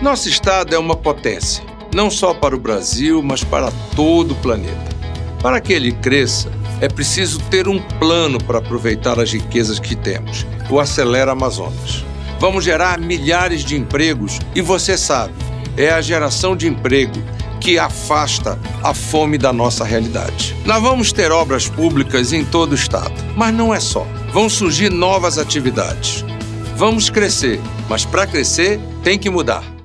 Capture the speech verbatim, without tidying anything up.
Nosso estado é uma potência, não só para o Brasil, mas para todo o planeta. Para que ele cresça, é preciso ter um plano para aproveitar as riquezas que temos, o Acelera Amazonas. Vamos gerar milhares de empregos e você sabe, é a geração de emprego que afasta a fome da nossa realidade. Nós vamos ter obras públicas em todo o estado, mas não é só. Vão surgir novas atividades. Vamos crescer, mas para crescer tem que mudar.